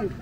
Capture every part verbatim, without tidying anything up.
around.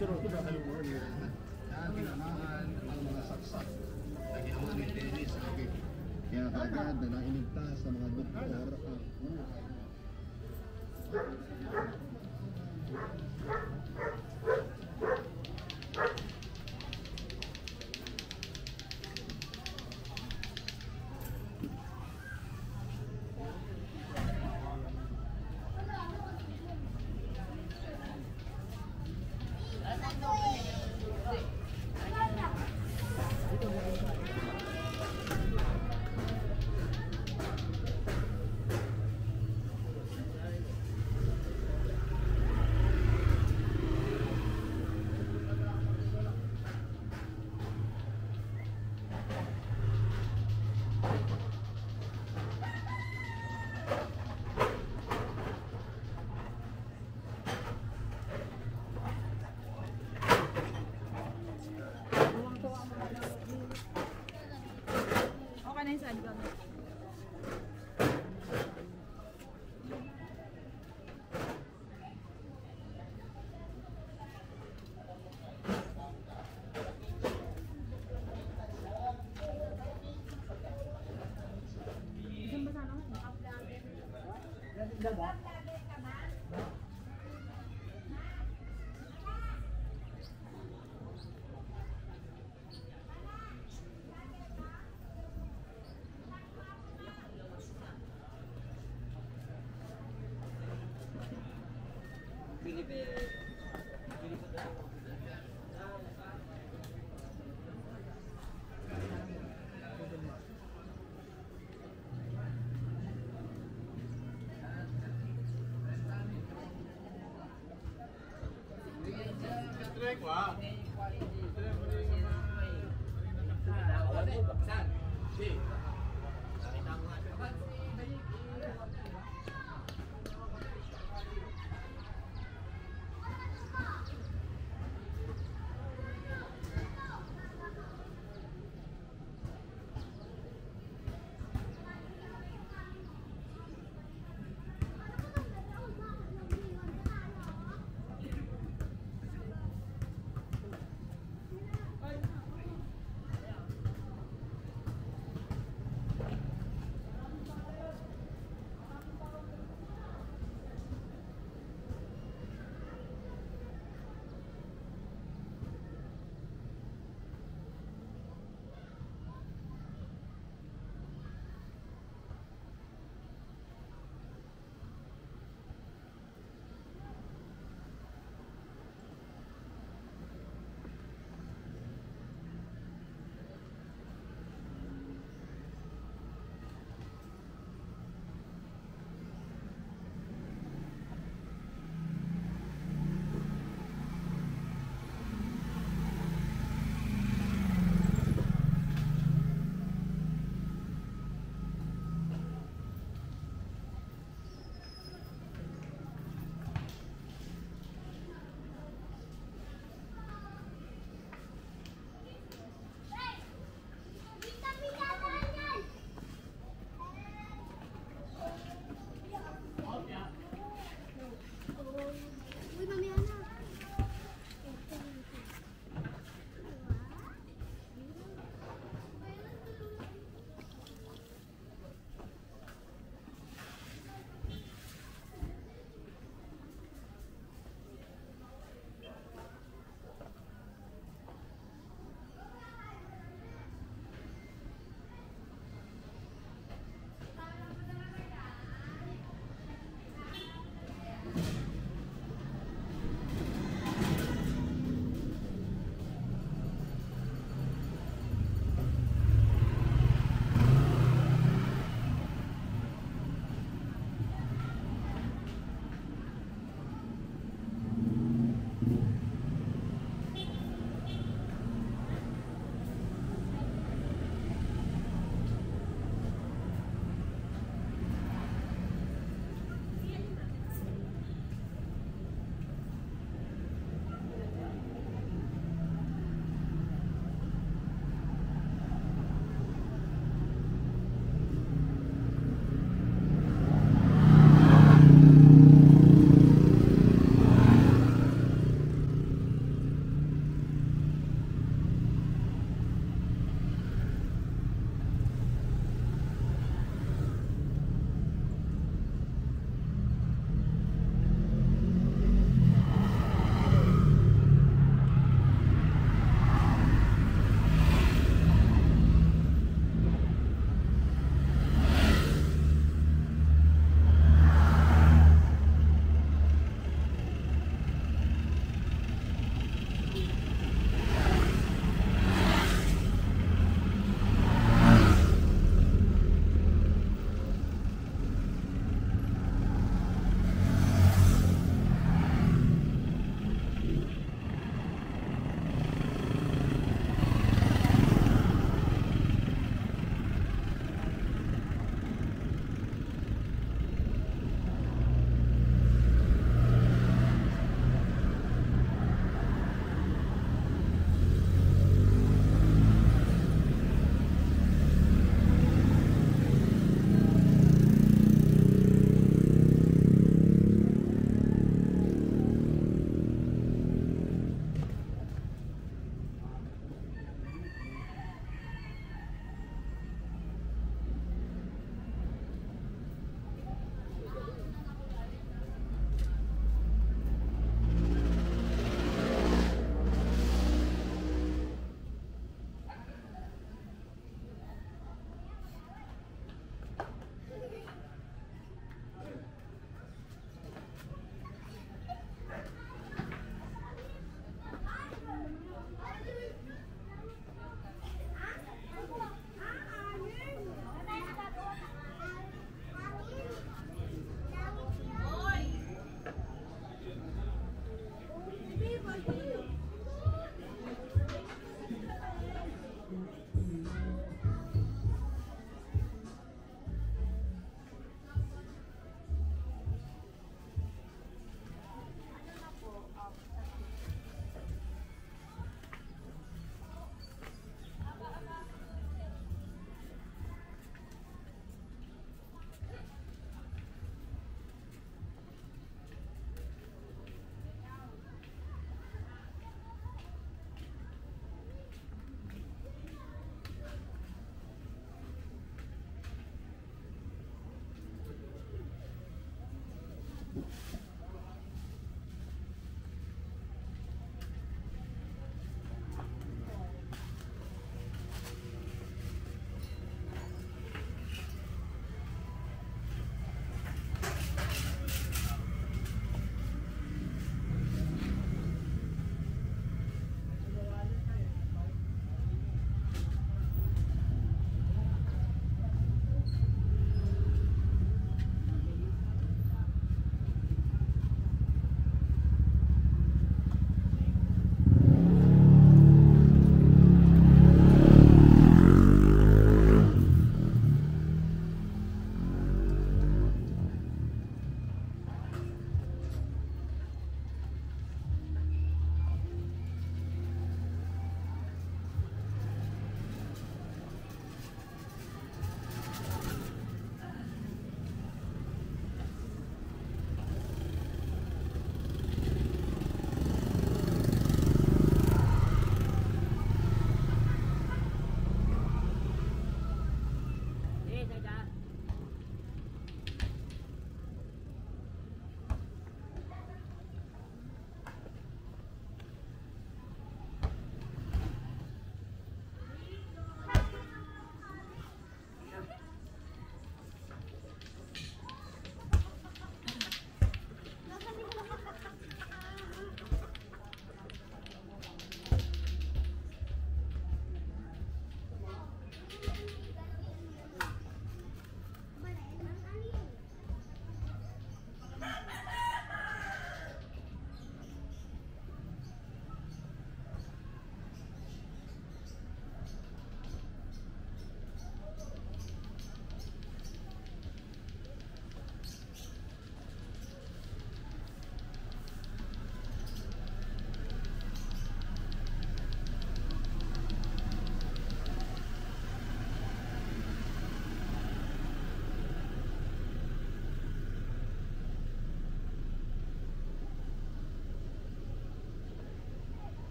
Kaya kagad na nailigtas sa mga doktor ang buhay. Dapat Wah,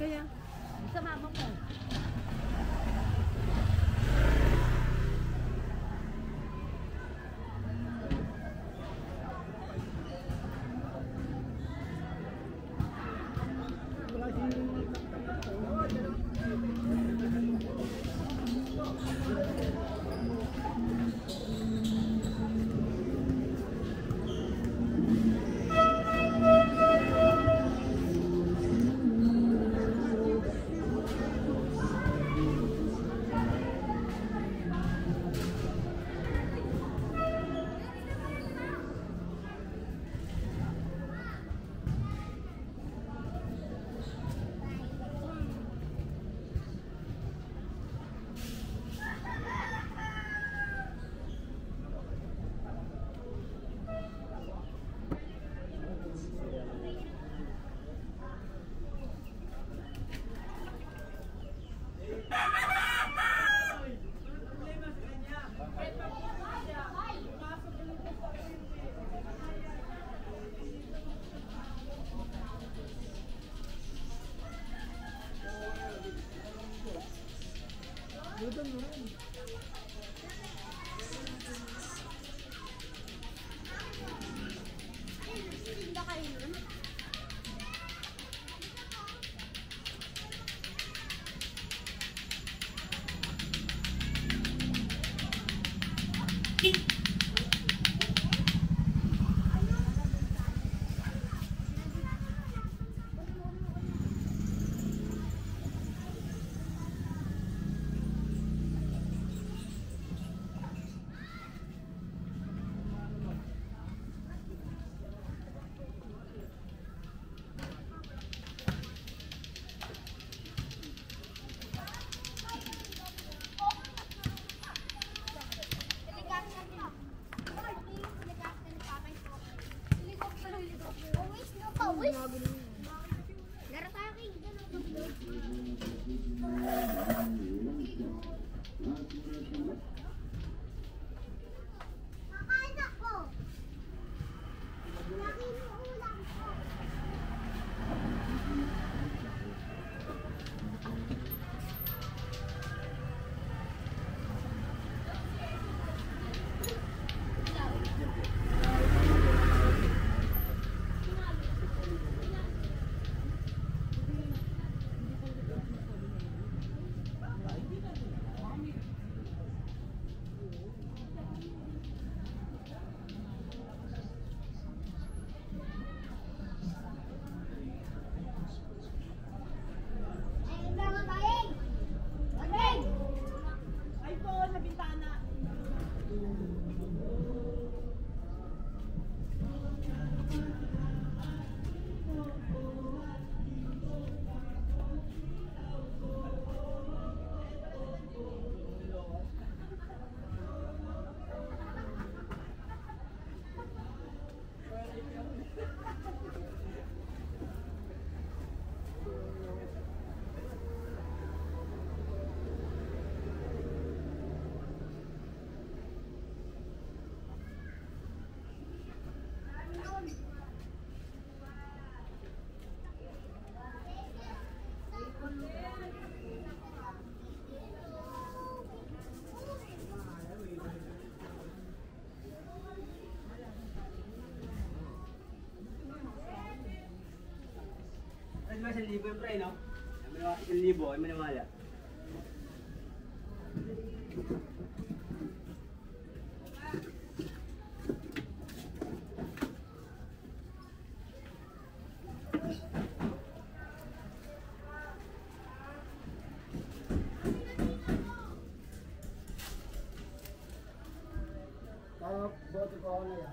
Kaya bisa mama mo. Mas ang libo yung pre, no? Ang libo ay maniwala. Kalau buat di bawahnya ya.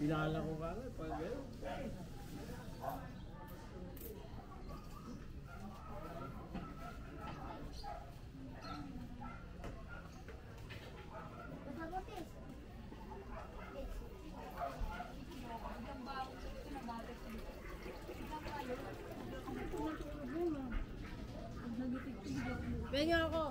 Kilala ko ka agad pag gano'n. Benyo ako!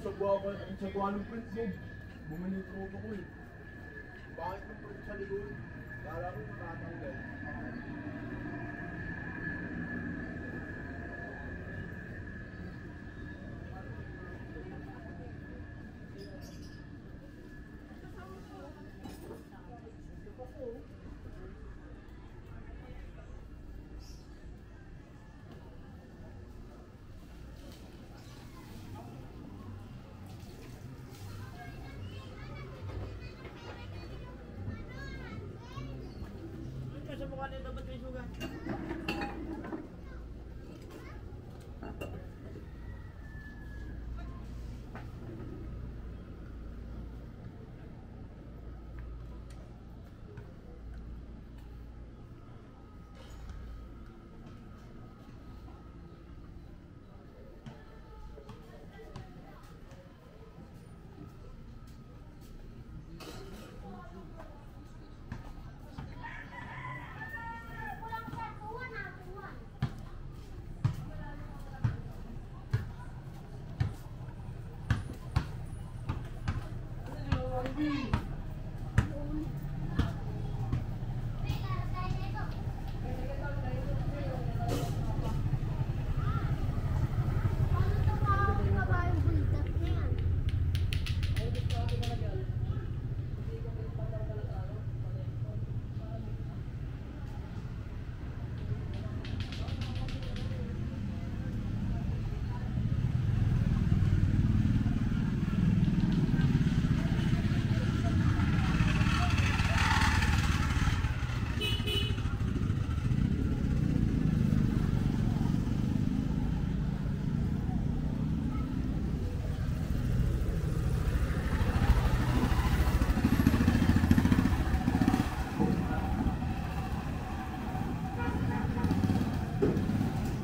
Sa gawa ng print gig, bumalik ko ko eh. Bakit ng print sa likod? Kala ko matatanggal. sa mukha nila dapat may sugat.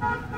Bye.